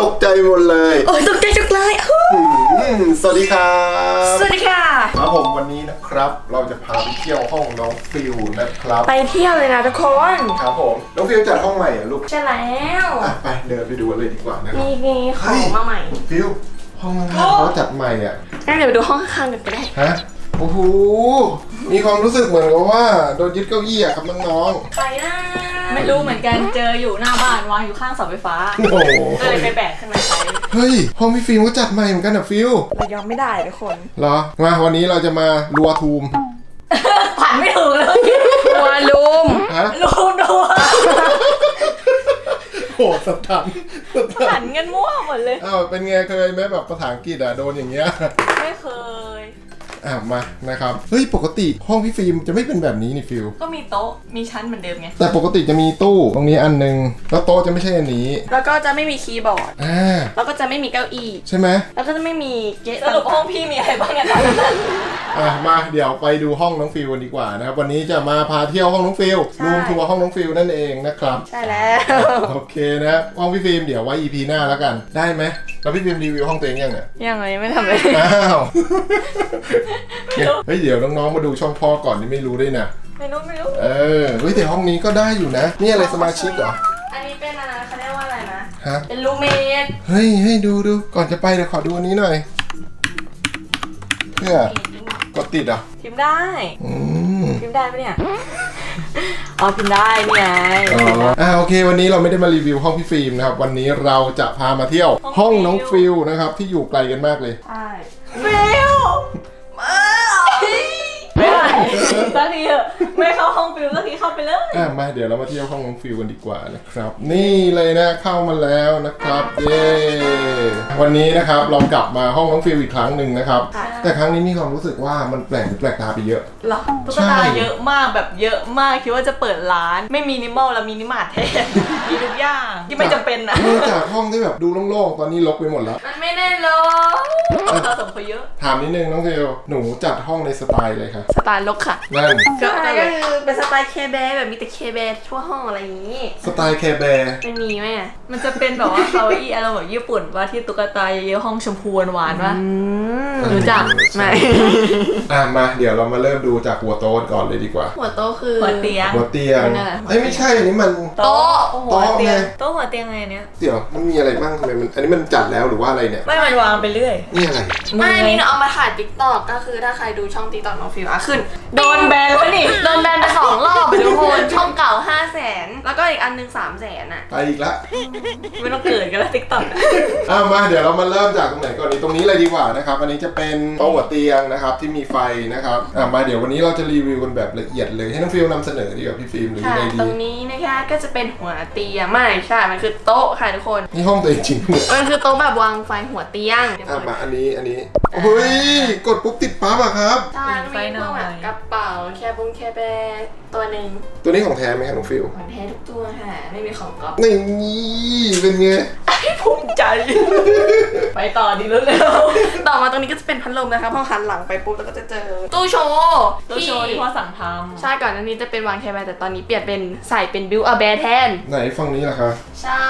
ตกใจหมดเลยโอ้ยตกใจจุกเลยสวัสดีครับสวัสดีค่ะครับผมวันนี้นะครับเราจะพาไปเที่ยวห้องน้องฟิวนะครับไปเที่ยวเลยนะทุกคนครับผมน้องฟิวจัดห้องใหม่ลูกใช่แล้วไปเดินไปดูเลยดีกว่านะครับมีของมาใหม่ฟิวห้องข้างเขาจัดใหม่อ่ะงั้นเดี๋ยวไปดูห้องข้างกันก็ได้ฮะโอ้โหมีความรู้สึกเหมือนกับว่าโดนยึดเก้าอี้อ่ะครับน้องๆไปนะไม่รู้เหมือนกันเจออยู่หน้าบ้านวางอยู่ข้างเสาไฟฟ้าก็เลยไปแบกขึ้นมาใช้เฮ้ยห้องพี่ฟิล์มก็จัดใหม่เหมือนกันนะฟิวเรายอมไม่ได้ทุกคนเหรอมาวันนี้เราจะมารัวทูมผ่านไม่ถูกเลยรัวลูมฮะลูมดัวโหดสัตว์หันเงินมั่วหมดเลยอ้าวเป็นไงเคยไหมแบบภาษาอังกฤษอ่ะโดนอย่างเงี้ยไม่เคยอ่ะมานะครับเฮ้ยปกติห้องพี่ฟิล์มจะไม่เป็นแบบนี้นี่ฟิวก็มีโต๊ะมีชั้นเหมือนเดิมไงแต่ปกติจะมีตู้ตรงนี้อันนึงแล้วโต๊ะจะไม่ใช่อันนี้แล้วก็จะไม่มีคีย์บอร์ดแล้วก็จะไม่มีเก้าอี้ใช่ไหมแล้วก็จะไม่มีเก๊ะสรุปห้องพี่มีอะไรบ้างเนี่ยมาเดี๋ยวไปดูห้องน้องฟิวกันดีกว่านะครับวันนี้จะมาพาเที่ยวห้องน้องฟิวรูมทัวร์ห้องน้องฟิวนั่นเองนะครับใช่แล้วโอเคนะห้องพี่ฟิล์มเดี๋ยวไว้ EP หน้าแล้วกันได้ไหมแล้วพี่ฟิล์มรีวิวห้องตัวเองยังเนี่ยยังเลยไม่ทำเลยอ้าวเฮ้ยเดี๋ยวน้องๆมาดูช่องพ่อก่อนนี่ไม่รู้ด้วยนะไม่รู้เฮ้ยแต่ห้องนี้ก็ได้อยู่นะนี่อะไรสมาชิกเหรออันนี้เป็นอะไรเขาเรียกว่าอะไรนะฮะเป็นรูมเมทเฮ้ยให้ดูก่อนจะไปเดี๋ยวขอดูอันนี้หน่อยเพื่อกดติดอ่ะพิมพ์ได้พิมพ์ได้ปะเนี่ยอ๋อพิมพ์ได้นี่ไงโอเควันนี้เราไม่ได้มารีวิวห้องพี่ฟิล์มนะครับวันนี้เราจะพามาเที่ยวห้องน้องฟิวนะครับที่อยู่ไกลกันมากเลยใช่ฟิวสักทีเถอะไม่เข้าห้องฟิวสักทีเข้าไปเลยมาเดี๋ยวเรามาเที่ยวห้องน้องฟิวกันดีกว่านะครับนี่เลยนะเข้ามาแล้วนะครับเย้วันนี้นะครับเรากลับมาห้องน้องฟิวอีกครั้งหนึ่งนะครับแต่ครั้งนี้มีความรู้สึกว่ามันแปลกตาไปเยอะหรอตุ๊กตาเยอะมากแบบเยอะมากคิดว่าจะเปิดร้านไม่มีนิมอลแล้วมีนิมาร์ทแทนมีทุกอย่างที่ไม่จำเป็นนะเนื่องจากห้องที่แบบดูโล่งๆตอนนี้รกไปหมดแล้วมันไม่ได้รกเราสมควรเยอะถามนิดนึงน้องฟิวหนูจัดห้องในสไตล์เลยค่ะสไตล์รกค่ะนั่นก็คือเป็นสไตล์เคแบร์แบบมีแต่เคแบร์ทั่วห้องอะไรอย่างนี้สไตล์เคแบร์ไม่มีไหมมันจะเป็นแบบว่าเก้าอี้อะไรแบบญี่ปุ่นว่าที่ตุ๊กตาเยอะห้องชมพูหวานๆว่ารู้จักไหมมาเดี๋ยวเรามาเริ่มดูจากหัวโต๊ะก่อนเลยดีกว่าหัวโต๊ะคือหัวเตียงไม่ใช่อันนี้มันโต๊ะหัวเตียงอะไรเนี้ยเดี๋ยวมันมีอะไรบ้างทำไมมันอันนี้มันจัดแล้วหรือว่าอะไรเนี่ยไม่มันวางไปเรื่อยนี่อะไรไม่นี่เอามาถ่ายติ๊กต็อกก็คือถ้าใครดูช่องติ๊กต็อกน้องฟิวขึ้นโดนแบนแล้วนี่โดนแบนไป2 รอบทุกคนช่องเก่า500,000แล้วก็อีกอันนึง300,000อ่ะไปอีกละไม่ต้องเกิดกันแล้วติ๊กต็อกมาเดี๋ยวเรามาเริ่มจากตรงไหนก่อนดีตรงนี้เลยดีกว่านะครับอันนี้จะเป็นโต๊ะหัวเตียงนะครับที่มีไฟนะครับมาเดี๋ยววันนี้เราจะรีวิวกันแบบละเอียดเลยให้น้องฟิวนำเสนอดีกว่าพี่ฟิล์มหรือยังไงดีตรงนี้นะคะก็จะเป็นหัวเตียงไม่ใช่มันคือโต๊ะค่ะทุกคนนี่ห้องตัวเองจริงมันคือโต๊ะแบบวางไฟหัวเตียงมาอันนี้เฮ้ยกดปุ๊บติดปั๊บอะครับใช่มีพวกแบบกระเป๋าแค่ตัวหนึ่งตัวนี้ของแท้ไหมคะน้องฟิวของแท้ทุกตัวค่ะไม่มีของก๊อปนี่เป็นไงภูมิใจไปต่อดีแล้วต่อมาตรงนี้ก็จะเป็นพัดลมนะคะพอหันหลังไปปุ๊บแล้วก็จะเจอตู้โชว์ที่พ่อสั่งทำใช่ก่อนหน้านี้จะเป็นวางแคร์แบร์แต่ตอนนี้เปลี่ยนเป็นใส่เป็นบิวต์อัพแบร์แทนไหนฝั่งนี้ล่ะคะใช่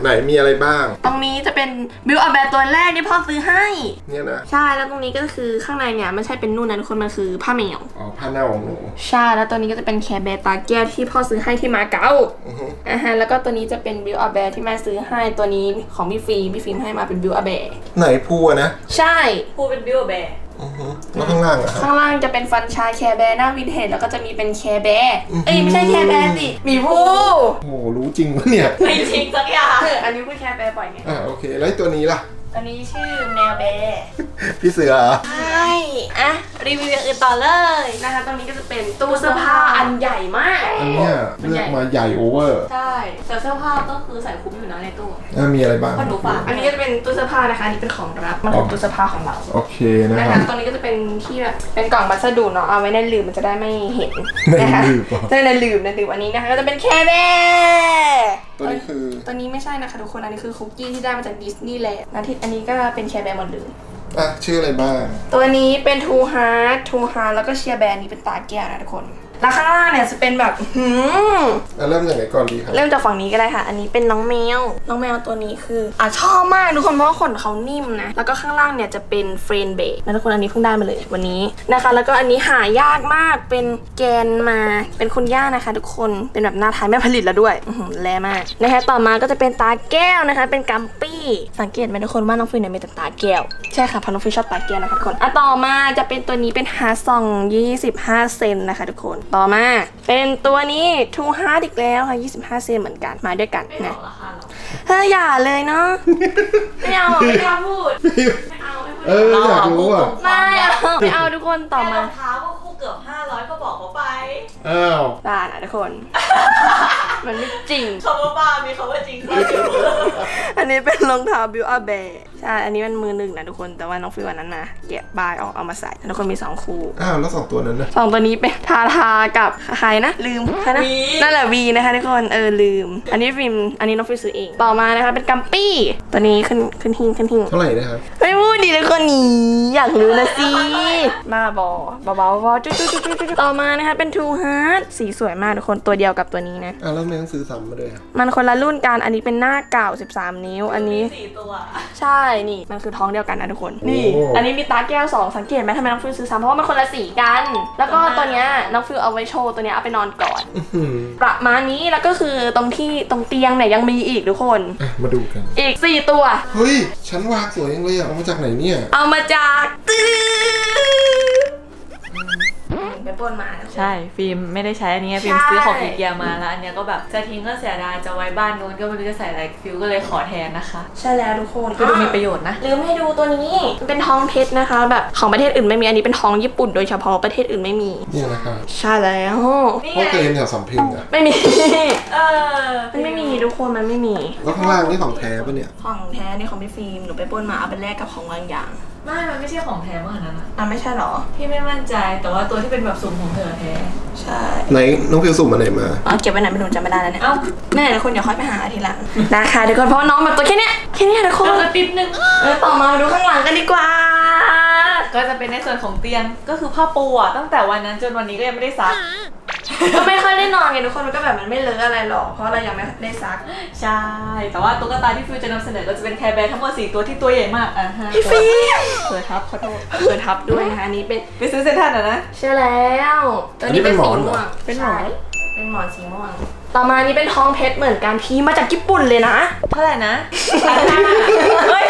ไหนมีอะไรบ้างตรงนี้จะเป็นบิวต์อัพแบร์ตัวแรกที่พ่อซื้อให้เนี่ยนะใช่แล้วตรงนี้ก็คือข้างในเนี่ยไม่ใช่เป็นนู่นนะทุกคนมันคือผ้าแมวอ๋อผ้าหน้าของหนูใช่แล้วตัวนี้ก็จะเป็นแคร์แบร์ตาแก้วที่พ่อซื้อให้ที่มาเก๊าแล้วก็ตัวนี้จะเป็นบิวต์อัพแบร์ที่แม่ซื้อให้ตัวนี้ของพี่ฟิล์มให้มาเป็นบิวอาแบร์ไหนพูอะนะใช่พูเป็นบิวอาแบร์แล้วข้างล่างอะข้างล่างจะเป็นฟันชาแคร์แบร์หน้าวินเทจแล้วก็จะมีเป็นแคร์แบร์ไม่ใช่แคร์แบร์สิมีพูโอ้รู้จริงปะเนี่ยไม่จริงสักอย่างอันนี้พูดแคร์แบร์บ่อยไงโอเคแล้วตัวนี้ล่ะตัวนี้ชื่อแมวแบร์พี่เสือใช่อะรีวิวอย่างอื่นต่อเลยนะคะตรงนี้ก็จะเป็นตู้เสื้อผ้าอันใหญ่มากอันเนี้ยเลือกมาใหญ่โอเวอร์ใช่แต่เสื้อผ้าก็คือใส่คุ้มอยู่นะในตู้มีอะไรบ้างอันนี้จะเป็นตู้เสื้อผ้านะคะอันนี้เป็นของรับมันเป็นตู้เสื้อผ้าของเราโอเคนะคะตรงนี้ก็จะเป็นที่แบบเป็นกล่องวัสดุเนาะเอาไว้ในลืมมันจะได้ไม่เห็นนะคะในลืมอันนี้นะคะก็จะเป็นแคร์แบร์ตัวนี้คือตัวนี้ไม่ใช่นะคะทุกคนอันนี้คือคุกกี้ที่ได้มาจากดิสนีย์แลนด์นะที่อันนี้ก็เป็นแคร์แบร์หมดเลยชื่ออะไรบ้างตัวนี้เป็นทูฮาร์ทแล้วก็เชียร์แบร์นี้เป็นตาแก้วนะทุกคน ราคาเนี่ยจะเป็นแบบเริ่มจากไหนก่อนดีครับเริ่มจากฝั่งนี้ก็ได้ค่ะอันนี้เป็นน้องแมวน้องแมวตัวนี้คือชอบมากทุกคนเพราะว่าขนเขานิ่มนะแล้วก็ข้างล่างเนี่ยจะเป็นเฟรนเบสนะทุกคนอันนี้เพิ่งได้มาเลยวันนี้นะคะแล้วก็อันนี้หายากมากเป็นแกนมาเป็นคุณย่านะคะทุกคนเป็นแบบหน้าท้ายแม่ผลิตแล้วด้วยแรงมากนะคะต่อมาก็จะเป็นตาแก้วนะคะเป็นกัมปี้สังเกตไหมทุกคนว่าน้องฟินเนี่ยมีแต่ตาแก้วใช่ค่ะเพราะน้องฟินชอบตาแก้วนะคะทุกคนต่อมาจะเป็นตัวนี้เป็นฮาซอง25 เซนนะคะทุกคนต่อมาเป็นตัวนี้ทูฮาร์ดอีกแล้วค่ะ25 เซนเหมือนกันมาด้วยกันนะเฮ้ยอย่าเลยเนาะไม่เอาไม่กล้าพูดไม่เอาอยากรู้อ่ะไม่เอาทุกคนต่อมารองเท้าก็คู่เกือบ500ก็บอกเขาไปบ้านะทุกคนมันไม่จริงคำว่าบ้ามีคำว่าจริงอันนี้เป็นรองเท้าบิวอาเบย์ใช่อันนี้มันมือหนึ่งนะทุกคนแต่ว่าน้องฟิววันนั้นนะแกะบายออกเอามาใส่ทุกคนมี2 คู่แล้ว2ตัวนั้นนะ2ตัวนี้เป็นทาทากับใครนะลืมใครนะนั่นแหละวีนะคะทุกคนลืมอันนี้ฟิวอันนี้น้องฟิวซื้อเองต่อมานะคะเป็นกัมปี้ตัวนี้ขึ้นหิ้งเท่าไหร่นะครับไม่พูดดีเลยคนนี้อยากรู้นะสิมาบอเบาจุ๊ต่อมานะคะเป็นทูฮาร์ดสีสวยมากทุกคนตัวเดียวกับตัวนี้นะแล้วแม่ต้องซื้อซ้ำมาด้วยมันคนละรุ่นกันอันนี้เป็นหน้าเก่า13 นิ้วอันนี้4 ตัวใช่นี่มันคือท้องเดียวกันนะทุกคนนี่อันนี้มีตาแก้ว2สังเกตไหมทำไมน้องฟิวซื้อซ้ำเพราะว่ามันคนละสีกันแล้วก็ตัวเนี้ยน้องฟิวเอาไว้โชว์ตัวเนี้ยเอาไปนอนก่อนประมาณนี้แล้วก็คือตรงเตียงเนี่ยยังมีอีกทุกคนมาดูกันอีก4 ตัวเฮ้ยฉันวางสวยยังเลยเอามาจากไหนเนี่ยเอามาจากไปปนมาใช่ฟิล์มไม่ได้ใช้อันนี้ฟิล์มซื้อของอีเกียมาแล้วอันนี้ก็แบบจะทิ้งก็เสียดายจะไว้บ้านนู้นก็ไม่รู้จะใส่อะไรฟิล์มก็เลยขอแทนนะคะใช่แล้วทุกคนก็ดูมีประโยชน์นะลืมให้ดูตัวนี้เป็นทองเพชรนะคะแบบของประเทศอื่นไม่มีอันนี้เป็นทองญี่ปุ่นโดยเฉพาะประเทศอื่นไม่มีนี่นะคะใช่แล้วเพราะเกมเนี่ยสำเพ็งอะไม่มีมันไม่มีทุกคนมันไม่มีแล้วข้างล่างนี่ของแท้ปะเนี่ยของแท้นี่ของพี่ฟิล์มหนูไปปนมาเอาเป็นแลกกับของบางอย่างไม่มันไม่ใช่ของแท้เหมือนนั้นอ่ะไม่ใช่หรอพี่ไม่มั่นใจแต่ว่าตัวที่เป็นแบบสุ่มของเธอแท้ใช่ไหนน้องฟิวสุ่มมาไหนมาเก็บไว้ไหนไม่รู้จำไม่ได้แล้วเนี่ยแน่ทุกคนอย่าค่อยไปหาทีหลังนะคะทุกคนเพราะน้องแบบตัวแค่นี้ทุกคนแล้วปิ๊บนึงต่อมาดูข้างหลังกันดีกว่าก็จะเป็นในส่วนของเตียงก็คือผ้าปูอ่ะตั้งแต่วันนั้นจนวันนี้ก็ยังไม่ได้ซักก็ไม่ค่อยได้นอนไงทุกคนมันก็แบบมันไม่เลอะอะไรหรอกเพราะเรายังไม่ได้ซักใช่แต่ว่าตุ๊กตาที่ฟิวจะนำเสนอก็จะเป็นแคร์แบร์ทั้งหมด4 ตัวที่ตัวใหญ่มากพี่ฟิวเปิดทับขอโทษเปิดทับด้วยนะคะอันนี้เป็นไปซื้อเซนทันนะใช่แล้วตัวนี้เป็นหมอนสีม่วงต่อมานี้เป็นทองเพชรเหมือนกันพี่มาจากญี่ปุ่นเลยนะเท่าไหร่นะเฮ้ย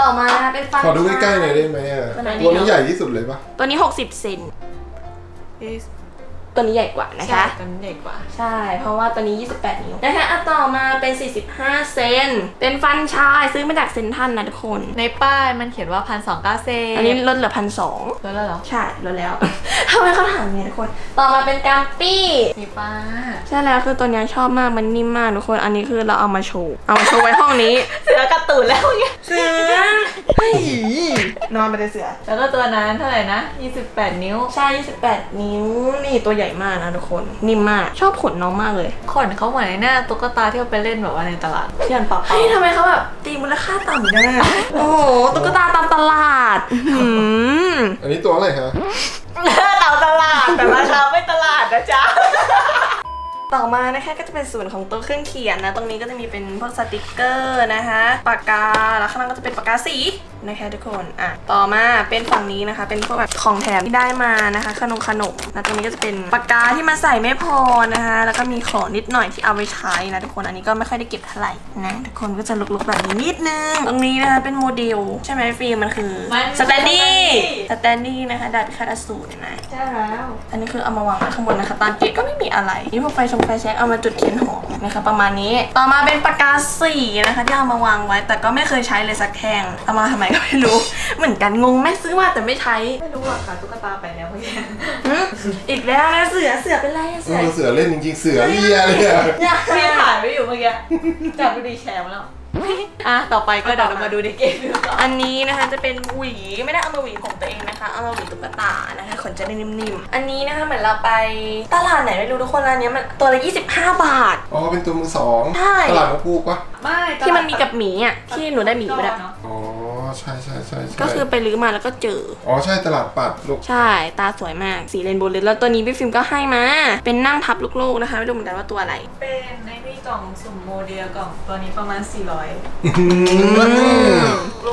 ต่อมานะคะเป็นฟังขอดูใกล้ๆหน่อยได้ไหมตัวนี้ใหญ่ที่สุดเลยปะตัวนี้60 เซนตัวนี้ใหญ่กว่านะคะตัวนี้ใหญ่กว่าใช่เพราะว่าตัวนี้28 นิ้วนะคะต่อมาเป็น45 เซนเป็นฟันชายซื้อมาจากเซ็นทรัลนะทุกคนในป้ายมันเขียนว่า1,290 เซนอันนี้ลดเหลือ1,200ลดแล้วเหรอใช่ลดแล้วทำไมเขาถามเนี่ยทุกคนต่อมาเป็นกัมปี้นี่ป้าใช่แล้วคือตัวนี้ชอบมากมันนิ่มมากทุกคนอันนี้คือเราเอามาโชว์ไว้ห้องนี้เสือกระตุ่นแล้วไงเสือนอนไปเลยเสือแล้วก็ตัวนั้นเท่าไหร่นะ28 นิ้วใช่28 นิ้วนี่ตัวใหญ่มากนะทุกคนนิ่มมากชอบขนน้องมากเลยขนเขาเหมือนในหน้าตุ๊กตาที่เราไปเล่นแบบว่าในตลาดเทียนปะเฮ้ยทำไมเขาแบบตีมูลค่าต่ำได้โอ้โหตุ๊กตาตามตลาดอันนี้ตัวอะไรคะตามตลาดแต่ราคาไม่ตลาดนะจ๊ะต่อมานะคะก็จะเป็นส่วนของตัวเครื่องเขียนนะตรงนี้ก็จะมีเป็นพวกสติกเกอร์นะคะปากกาแล้วข้างล่างก็จะเป็นปากกาสีนะคะทุกคนต่อมาเป็นฝั่งนี้นะคะเป็นพวกแบบของแถมที่ได้มานะคะขนมนะตรงนี้ก็จะเป็นปากกาที่มาใส่ไม่พอนะคะแล้วก็มีของนิดหน่อยที่เอาไว้ใช้นะทุกคนอันนี้ก็ไม่ค่อยได้เก็บเท่าไหร่นะทุกคนก็จะลุกๆแบบนี้นิดนึงตรงนี้นะคะเป็นโมเดลใช่ไหมฟิล์มมันคือสแตนดี้นะคะดาบพิฆาตอสูรนะใช่แล้วอันนี้คือเอามาวางข้างบนนะคะตอนเก็บก็ไม่มีอะไรนี่พวกไฟแช็กเอามาจุดเทียนหอมนะคะประมาณนี้ต่อมาเป็นปากกาสีนะคะที่เอามาวางไว้แต่ก็ไม่เคยใช้เลยสักแห่งเอามาทำไมก็ไม่รู้เหมือนกันงงแม่ซื้อมาแต่ไม่ใช้ไม่รู้อะค่ะตุ๊กตาไปแล้วเพื่อนอีกแล้วนะเสือเป็นไรเสือเล่นจริงๆเสือเลียเลยเนี่ยพี่ถ่ายไว้อยู่เมื่อกี้จับไปดีแชมป์แล้วต่อไปก็เดี๋ยวเรามาดูในเกมดูก่อนอันนี้นะคะจะเป็นหวีไม่ได้เอามาหวีของตัวเองนะคะเอามาหวีตุ๊กตานะคะขนจะได้นิ่มๆอันนี้นะคะเหมือนเราไปตลาดไหนไม่รู้ทุกคนร้านนี้มันตัวละ25 บาทอ๋อเป็นตัวมือ 2ใช่ตลาดมะพูกวะไม่ที่มันมีกับหมีอ่ะที่หนูได้หมีไปแล้วอ๋อ ใช่ใช่ใช่ก็คือไปรื้อมาแล้วก็เจออ๋อใช่ตลาดปัดลูกใช่ตาสวยมากสีเรนโบว์เลยแล้วตัวนี้พี่ฟิล์มก็ให้มาเป็นนั่งพับลูกๆนะคะไม่รู้เหมือนกันว่าตัวอะไรเป็นในนี่กล่องสุ่มโมเดลกล่องตัวนี้ประมาณ400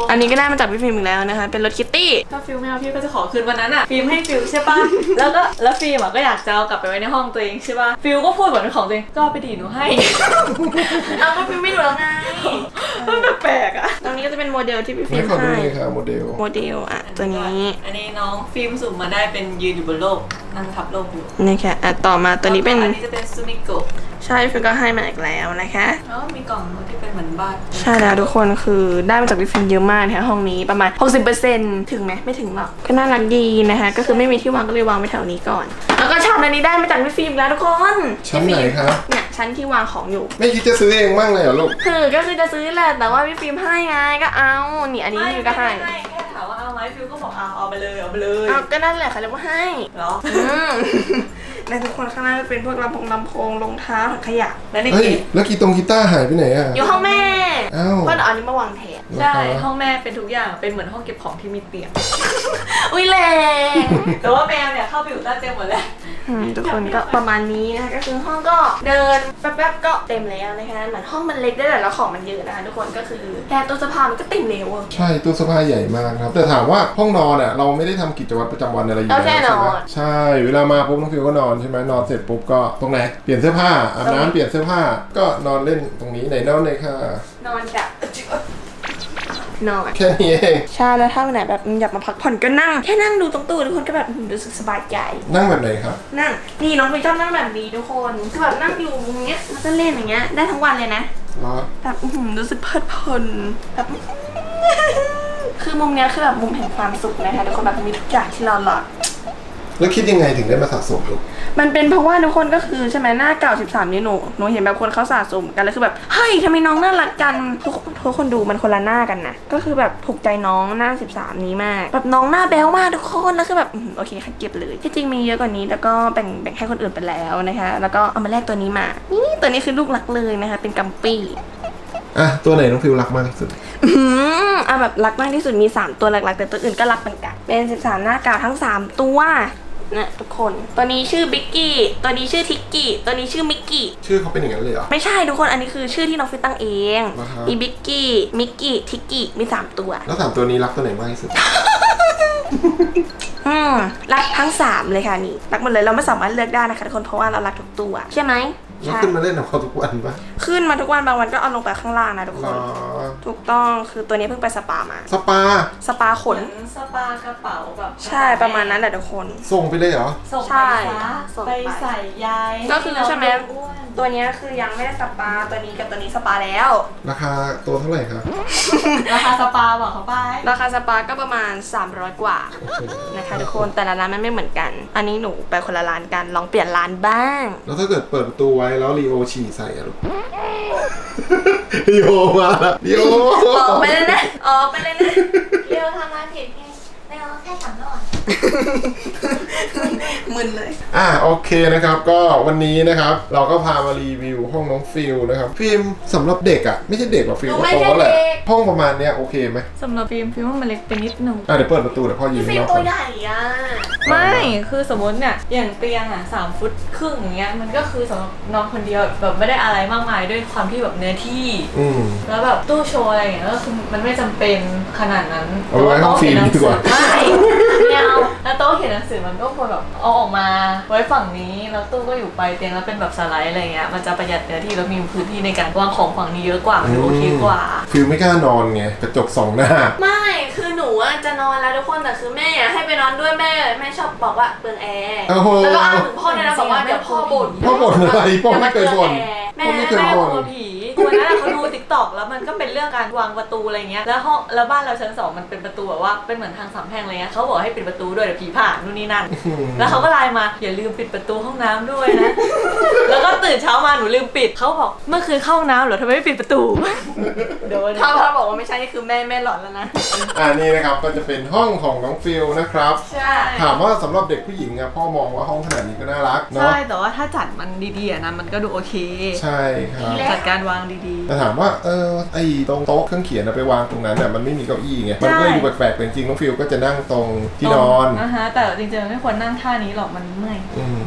อันนี้ก็ได้มาจากพี่ฟิล์มอีกแล้วนะคะเป็นรถคิตตี้ถ้าฟิล์มไม่เอาพี่ก็จะขอคืนวันนั้นอ่ะฟิล์มให้ฟิล์มใช่ป่ะแล้วฟิล์มก็อยากจะเอากลับไปไว้ในห้องตัวเองใช่ป่ะฟิล์มก็พูดเหมือนของตัวเองก็ไปดีหนูให้เอาก็ฟิล์มไม่ดูแล้วไงมันแปลกอ่ะตรงนี้ก็จะเป็นโมเดลที่พี่ฟิล์มให้ค่ะโมเดลอ่ะตัวนี้อันนี้น้องฟิล์มสุ่มมาได้เป็นยืนอยู่บนโลกนั่งทับโลกอยู่นี่ค่ะอ่ะต่อมาตัวนี้เป็นอันนี้จะเป็นซูนิโกะใช่ฟิล์มก็ให้มาอีกแล้วนะคะแล้วมีกล่องที่เป็นเหมือนบ้านใช่แล้วทุกคนคือได้มาจากพี่ฟิล์มเยอะมากนะคะห้องนี้ประมาณ 60% ถึงไหมไม่ถึงหรอกก็น่ารักดีนะคะก็คือไม่มีที่วางก็เลยวางไว้แถวนี้ก่อนแล้วก็ชอบอันนี้ได้มาจากพี่ฟิล์มแล้วทุกคนชั้นไหนคะเนี่ยชั้นที่วางของอยู่ไม่คิดจะซื้อเองบ้างเลยเหรอลูกคือก็คือจะซื้อแหละแต่ว่าพี่ฟิล์มให้ไงก็เอานี่อันนี้ฟิล์มก็ให้แค่ถามว่าเอาไหมฟิล์มก็บอกเอาไปเลยเอาไปเลยเอาก็นั่นแหละค่ะแล้วก็ให้เหรอในทุกคนข้างหน้าจะเป็นพวกลำโพงรองเท้าขยะและในเก็บแล้วกีตาร์หายไปไหนอ่ะอยู่ห้องแม่เพราะอันนี้มาวางแทนใช่ห้องแม่เป็นทุกอย่างเป็นเหมือนห้องเก็บของที่มีเตียงอุ้ยแรงแต่ว่าแมวเนี่ยเข้าไปอยู่ใต้เตียงหมดแล้วทุกคนก็ประมาณนี้นะคะก็คือห้องก็เดินแป๊บๆก็เต็มแล้วนะคะเหมือนห้องมันเล็กได้แต่ละของมันเยอะนะคะทุกคนก็คือแค่ตู้เสื้อผ้ามันก็เต็มแล้วใช่ตู้เสื้อผ้าใหญ่มากครับแต่ถามว่าห้องนอนอ่ะเราไม่ได้ทำกิจวัตรประจำวันอะไรอยู่แล้วใช่ไหมใช่เวลามาปุ๊บน้องฟิวก็นอนใช่ไหมนอนเสร็จปุ๊บก็ตรงไหนเปลี่ยนเสื้อผ้าอาบน้ำเปลี่ยนเสื้อผ้าก็นอนเล่นตรงนี้ไหนนอนเลยค่ะนอนจ้ะแค่นี้เองใช่แล้วถ้าวันไหนแบบอยากมาพักผ่อนก็นั่งแค่นั่งดูตรงตู้ทุกคนก็แบบรู้สึกสบายใจนั่งแบบไหนครับนั่งนี่น้องฟิวชอบนั่งแบบนี้ทุกคนคือแบบนั่งอยู่อย่างเงี้ยแล้วก็เล่นอย่างเงี้ยได้ทั้งวันเลยนะแบบรู้สึกเพลิดเพลินแบบคือมุมเนี้ยคือแบบมุมแห่งความสุขนะคะทุกคนแบบมีทุกอย่างที่เราหลับแล้วคิดยังไงถึงได้มาสะสมลูกมันเป็นเพราะว่าทุกคนก็คือใช่ไหมหน้าเก่า13นี่หนูเห็นแบบคนเขาสะสมกันแล้วคือแบบเฮ้ยทำไมน้องน่ารักกันทุกคนดูมันคนละหน้ากันนะก็คือแบบถูกใจน้องหน้า13นี้มากแบบน้องหน้าแบ๊วมากทุกคนแล้วคือแบบโอเคค่ะเก็บเลยที่จริงมีเยอะกว่านี้แล้วก็แบ่งให้คนอื่นไปแล้วนะคะแล้วก็เอามาแลกตัวนี้มานี่ตัวนี้คือลูกหลักเลยนะคะเป็นกัมปี้อ่ะตัวไหนน้องฟิวรักมากที่สุดอ่ะแบบรักมากที่สุดมี3ตัวหลักๆแต่ตัวอื่นก็รักเหมือนกันเป็น13หน้าเก่าทั้ง3ตัวนะทุกคนตัวนี้ชื่อบิกกี้ตัวนี้ชื่อทิกกี้ตัวนี้ชื่อมิกกี้ชื่อเขาเป็นอย่างนั้นเลยเหรอไม่ใช่ทุกคนอันนี้คือชื่อที่น้องฟิวตั้งเองมีบิกกี้มิกกี้ทิกกี้มี3ตัวแล้ว3ตัวนี้รักตัวไหนมากที่สุดรักทั้ง3เลยค่ะนี่รักหมดเลยเราไม่สามารถเลือกได้นะคะทุกคนเพราะว่าเรารักทุกตัวใช่ไหมขึ้นมาเล่นกับเขาทุกวันปะขึ้นมาทุกวันบางวันก็เอาลงไปข้างล่างนะทุกคนถูกต้องคือตัวนี้เพิ่งไปสปามาสปาขนสปากระเป๋าแบบใช่ประมาณนั้นแหละทุกคนส่งไปเลยเหรอใช่ไปใส่ยายก็คือใช่ไหมตัวนี้คือยังไม่ได้สปาตัวนี้กับตัวนี้สปาแล้วราคาตัวเท่าไหร่ครับราคาสปาบอกเขาไปราคาสปาก็ประมาณ300กว่านะคะทุกคนแต่ละร้านมันไม่เหมือนกันอันนี้หนูไปคนละร้านกันลองเปลี่ยนร้านบ้างแล้วถ้าเกิดเปิดตัวไว้แล้วลีโอฉี่ใส่อะลูกลีโอมาละลีโอออกไปเลยนะออกไปเลยนะลีโอทำงานผิดไม่เอาแค่สั่งก่อนมึนเลยโอเคนะครับก็วันนี้นะครับเราก็พามารีวิวห้องน้องฟิวนะครับฟิล์มสำหรับเด็กอ่ะไม่ใช่เด็กหรอกฟิล์มก็โตแหละห้องประมาณเนี้ยโอเคไหมสำหรับฟิล์มว่ามันเล็กไปนิดนึงเดี๋ยวเปิดประตูเดี๋ยวพ่อยืนนอกตัวใหญ่อะไม่คือสมมติเนี่ยอย่างเตียงอ่ะ3.5 ฟุตอย่างเงี้ยมันก็คือสำหรับนอนคนเดียวแบบไม่ได้อะไรมากมายด้วยความที่แบบเนื้อที่แล้วแบบตู้โชว์อะไรอย่างเงี้ยก็คือมันไม่จำเป็นขนาดนั้นเอาไว้ห้องฟิล์มดีกว่าเนี่ยแล้วโต๊ะเขียนหนังสือมันก็ควรแบบเอาออกมาไว้ฝั่งนี้แล้วตู้ก็อยู่ไปเตียงแล้วเป็นแบบสไลด์อะไรเงี้ยมันจะประหยัดเนื้อที่แล้วมีพื้นที่ในการวางของฝั่งนี้เยอะกว่าโอเคกว่าฟิลไม่กล้านอนไงกระจก2หน้าไม่คือหนูจะนอนแล้วทุกคนแต่คือแม่ให้ไปนอนด้วยแม่ชอบบอกว่าเปิดแอร์แล้วก็อ้างถึงพ่อเนี่ยนะบอกว่าเดี๋ยวพ่อบ่นอะไรพ่อไม่เคยบ่นแม่กลัวผีวันนั้นเขาดูติ๊กต็อกแล้วมันก็เป็นเรื่องการวางประตูอะไรเงี้ยแล้วห้องแล้วบ้านเราชั้น2มันเป็นประตูแบบว่าเป็นเหมือนทางสามแพร่งอะไรเงี้ยเขาบอกให้ปิดประตูด้วยเดี๋ยวผีผ่านนู่นนี่นั่นแล้วเขาก็ไลน์มาอย่าลืมปิดประตูห้องน้ำด้วยนะแล้วก็ตื่นเช้ามาหนูลืมปิดเขาบอกเมื่อคืนเข้าห้องน้ำเหรอทำไมไม่ปิดประตูโดนถ้าพ่อบอกว่าไม่ใช่นี่คือแม่หลอนแล้วนะนี่นะครับก็จะเป็นห้องของน้องฟิวนะครับถามว่าสำหรับเด็กผู้หญิงอะพ่อมองว่าห้องขนาดนี้ก็น่ารักเนาะใช่แต่ว่าถ้าจัดมันดีๆนะมันก็ดูโอเคใช่ครับจัดการวาง ดีๆแต่ถามว่าไอ้ตรงโต๊ะเครื่องเขียนไปวางตรงนั้นเนี่ยมันไม่มีเก้าอี้ไงมันก็เลยดูแปลกๆแต่จริงๆน้องฟิลก็จะนั่งตรงที่นอนนะคะแต่จริงๆไม่ควรนั่งท่านี้หรอกมันเมื่อย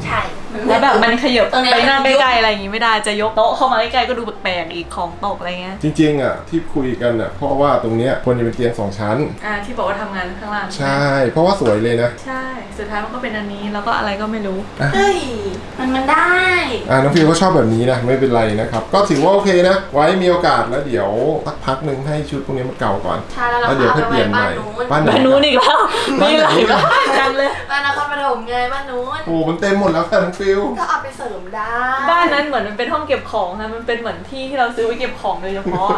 ใช่แล้วแบบมันขยับไปหน้าไปไกลอะไรอย่างงี้ไม่ได้จะยกโต๊ะเข้ามาใกล้ๆก็ดูแปลกๆอีกของตกอะไรเงี้ยจริงๆอ่ะที่คุยกันอ่ะเพราะว่าตรงเนี้ยควรจะเป็นเตียง2ชั้นที่บอกว่าทำงานข้างล่างใช่เพราะว่าสวยเลยนะใช่สุดท้ายมันก็เป็นอันนี้แล้วก็อะไรก็ไม่รู้เฮ้ยมันได้น้องฟิลก็ชอบแบบนี้นะไม่เป็นไรนะครับก็ถือว่าโอเคนะไว้มีโอกาสแล้วเดี๋ยวสักพักนึงให้ชุดพวกนี้มันเก่าก่อนแล้วเดี๋ยวให้เปลี่ยนใหม่บ้านนู้นอีกแล้วมีหลายบ้านจังเลยบ้านนครปฐมไงบ้านนู้นโอ้มันเต็มหมดแล้วค่ะน้องฟิลก็เอาไปเสริมได้บ้านนั้นเหมือนมันเป็นห้องเก็บของค่ะมันเป็นเหมือนที่ที่เราซื้อไว้เก็บของโดยเฉพาะ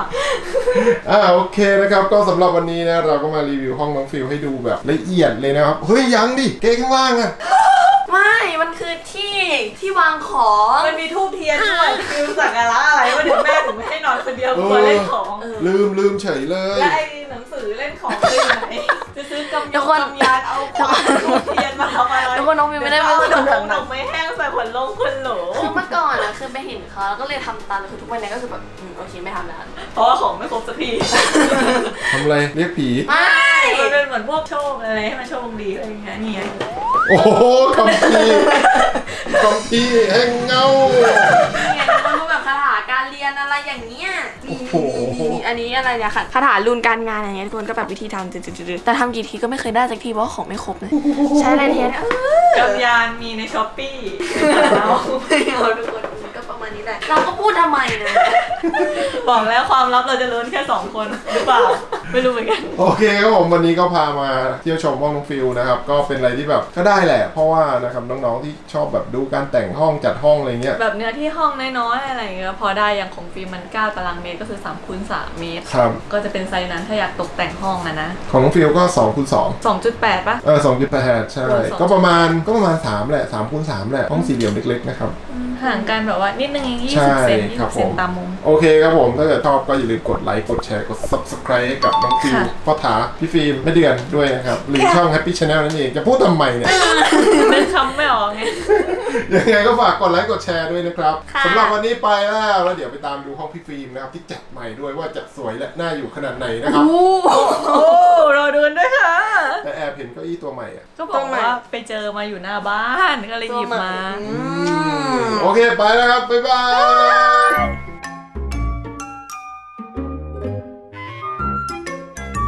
โอเคนะครับก็สำหรับวันนี้นะเราก็มารีวิวห้องน้องฟิลให้ดูแบบละเอียดเลยนะครับเฮ้ยยังดิเก๊ข้างล่างอะไม่มันคือที่วางของมันมีทูบเทียนด้วยฟิวสักการะอะไรว่าเดี๋ยวแม่ผมไม่ให้นอนคนเดียวกลัวเล่นของลืมเฉยเลยและไอ้หนังสือเล่นของไปอยู่ไหนจะซื้อกำยานเอาทูบเทียนมาทำอะไรทุกคนน้องฟิวไม่ได้มาหนังดอกไม้แห้งใส่ขนลงขนโหลคือเมื่อก่อนอะคือไปเห็นเขาแล้วก็เลยทำตามคือทุกวันนี้ก็คือแบบโอเคไม่ทำแล้วเพราะของไม่ครบสักทีทำอะไรเรียกผีไม่มันเป็นเหมือนพวกโชคอะไรให้มันโชคดีอะไรอย่างเงี้ยนี่โอ้โหคำพีแห่งเงามันก็แบบคาถาการเรียนอะไรอย่างเงี้ยมีอันนี้อะไรเนี่ยค่ะคาถารุนการงานอะไรเงี้ยทุกคนก็แบบวิธีทำจืดแต่ทำกี่ทีก็ไม่เคยได้สักทีเพราะของไม่ครบเลยใช้อะไรเทสกำยานมีในช้อปปี้เอาทุกคนก็ประมาณนี้แหละเราก็พูดทำไมนะบอกแล้วความลับเราจะรู้แค่2คนหรือเปล่าไม่รู้เหมือนกันโอเคครับผมวันนี้ก็พามาเที่ยวชมห้องน้องฟิลนะครับก็เป็นอะไรที่แบบก็ได้แหละเพราะว่านะครับน้องๆที่ชอบแบบดูการแต่งห้องจัดห้องอะไรเงี้ยแบบเนื้อที่ห้องน้อยๆอะไรเงี้ยพอได้อย่างของฟิลมัน9ตารางเมตรก็คือ3 คูณ 3 เมตรก็จะเป็นไซส์นั้นถ้าอยากตกแต่งห้องนะของน้องฟิลก็2 คูณ 2 2.8ป่ะ2.8ใช่ก็ประมาณ3แหละ3 คูณ 3แหละห้องสี่เหลี่ยมเล็กๆนะครับห่างกันแบบว่านิดนึง20 เซนตามมุมโอเคครับผมถ้าเกิดชอบก็อย่าลืมกดไลค์กดแชร์กด Subscribe กับน้องฟิลพ่อถาพี่ฟิล์มแม่เดือนด้วยนะครับหรือช่อง Happy Channel นั่นเองจะพูดทำไมเนี่ยนึกคำไม่ออกไงยังไงก็ฝากกดไลค์กดแชร์ด้วยนะครับสำหรับวันนี้ไปแล้วเดี๋ยวไปตามดูห้องพี่ฟิล์มนะครับที่จัดใหม่ด้วยว่าจะสวยและน่าอยู่ขนาดไหนนะครับรอดูด้วยค่ะแต่แอบเห็นเก้าอี้ตัวใหม่อ่ะก็บอกว่าไปเจอมาอยู่หน้าบ้านก็เลยหยิบมาโอเคไปแล้วครับบ๊ายบาย